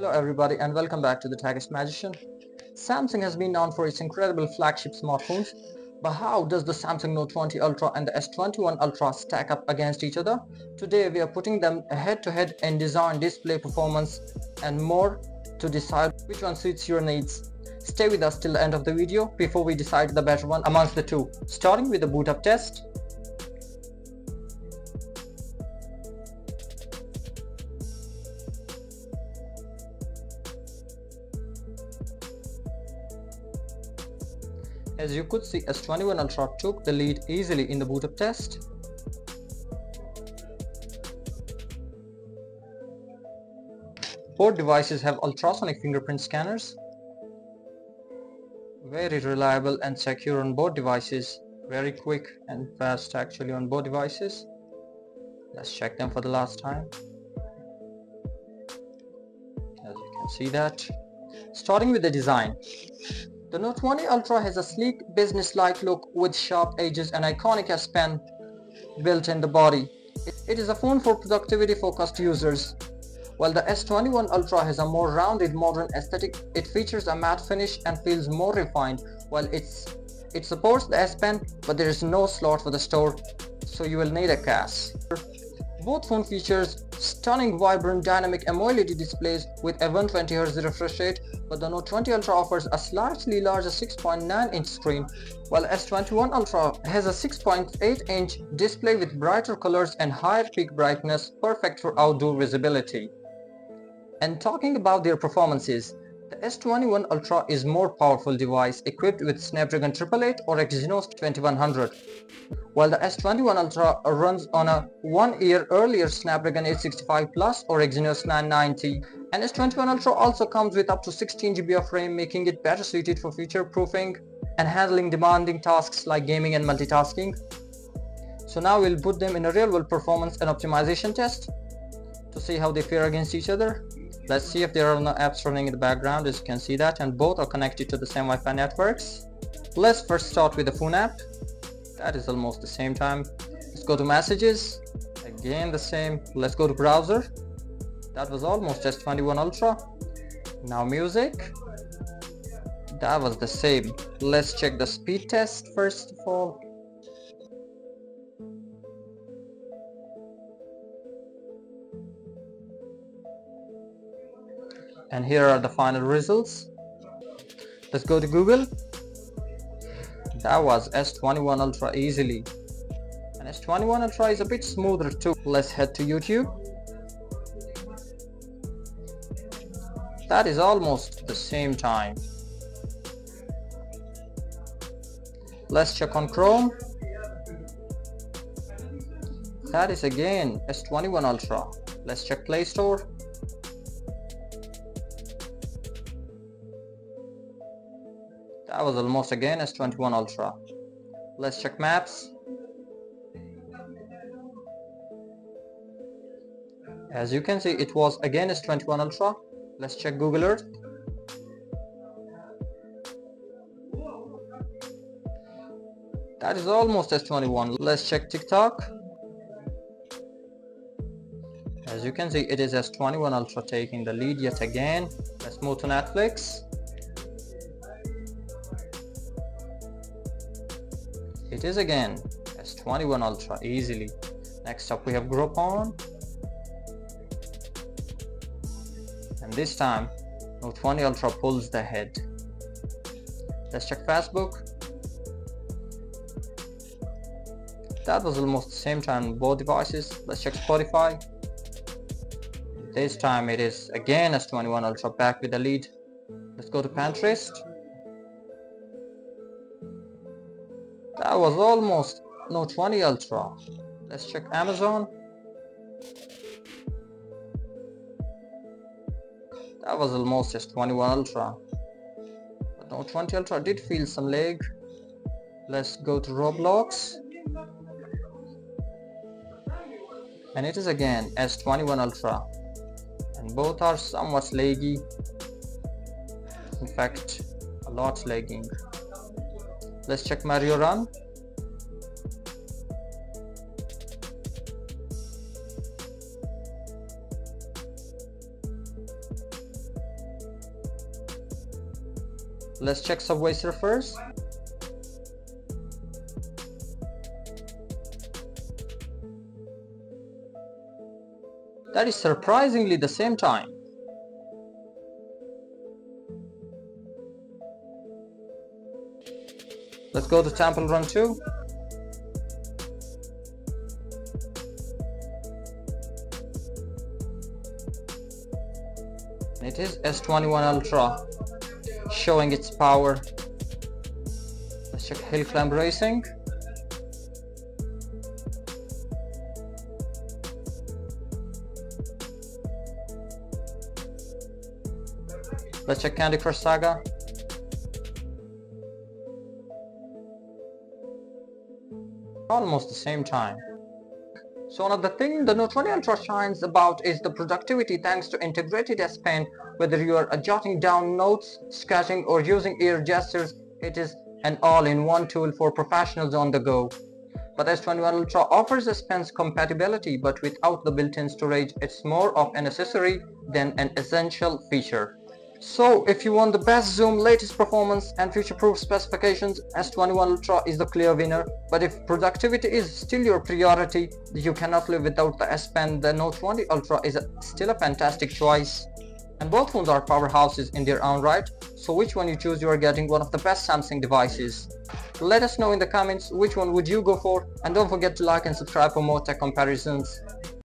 Hello everybody and welcome back to the Techist Magician. Samsung has been known for its incredible flagship smartphones, but how does the Samsung Note 20 Ultra and the S21 Ultra stack up against each other? Today we are putting them head to head in design, display, performance and more to decide which one suits your needs. Stay with us till the end of the video before we decide the better one amongst the two, starting with the boot up test. As you could see, S21 Ultra took the lead easily in the boot up test. Both devices have ultrasonic fingerprint scanners. Very reliable and secure on both devices. Very quick and fast actually on both devices. Let's check them for the last time. As you can see that. Starting with the design. The Note 20 Ultra has a sleek, business-like look with sharp edges and iconic S Pen built in the body. It is a phone for productivity-focused users. While the S21 Ultra has a more rounded, modern aesthetic, it features a matte finish and feels more refined. While it supports the S Pen, but there is no slot for the store, so you will need a case. Both phone features stunning, vibrant, dynamic AMOLED displays with a 120Hz refresh rate, but the Note 20 Ultra offers a slightly larger 6.9-inch screen, while S21 Ultra has a 6.8-inch display with brighter colors and higher peak brightness, perfect for outdoor visibility. And talking about their performances, the S21 Ultra is a more powerful device equipped with Snapdragon 888 or Exynos 2100, while the S21 Ultra runs on a 1 year earlier Snapdragon 865 Plus or Exynos 990. And S21 Ultra also comes with up to 16 GB of RAM, making it better suited for future-proofing and handling demanding tasks like gaming and multitasking. So now we'll put them in a real-world performance and optimization test to see how they fare against each other. Let's see if there are no apps running in the background, as you can see that, and both are connected to the same Wi-Fi networks. Let's first start with the phone app. That is almost the same time. Let's go to messages. Again the same. Let's go to browser. That was almost S21 Ultra. Now music. That was the same. Let's check the speed test first of all. And here are the final results. Let's go to Google. That was S21 Ultra easily. And S21 Ultra is a bit smoother too. Let's head to YouTube. That is almost the same time. Let's check on Chrome. That is again S21 Ultra. Let's check Play Store. That was almost again S21 Ultra. Let's check Maps. As you can see, it was again S21 Ultra. Let's check Google Earth. That is almost S21. Let's check TikTok. As you can see, it is S21 Ultra taking the lead yet again. Let's move to Netflix. It is again S21 Ultra easily. Next up we have Groupon, and this time Note 20 Ultra pulls the head. Let's check Facebook. That was almost the same time on both devices. Let's check Spotify. This time it is again S21 Ultra back with the lead. Let's go to Pinterest. That was almost Note 20 Ultra. Let's check Amazon. That was almost S21 Ultra. But Note 20 Ultra did feel some lag. Let's go to Roblox. And it is again S21 Ultra. And both are somewhat laggy. In fact, a lot lagging. Let's check Mario Run. Let's check Subway Surfers. That is surprisingly the same time. Let's go to Temple Run 2. It is S21 Ultra showing its power. Let's check Hill Climb Racing. Let's check Candy Crush Saga. Almost the same time. So another thing the Note 20 Ultra shines about is the productivity thanks to integrated S Pen. Whether you are jotting down notes, sketching or using ear gestures, it is an all-in-one tool for professionals on the go. But S21 Ultra offers S Pen's compatibility, but without the built-in storage, it's more of an accessory than an essential feature. So if you want the best zoom, latest performance and future-proof specifications, S21 Ultra is the clear winner. But if productivity is still your priority, you cannot live without the S Pen. The Note 20 Ultra is still a fantastic choice. And both phones are powerhouses in their own right, so which one you choose, you are getting one of the best Samsung devices. Let us know in the comments which one would you go for, and don't forget to like and subscribe for more tech comparisons.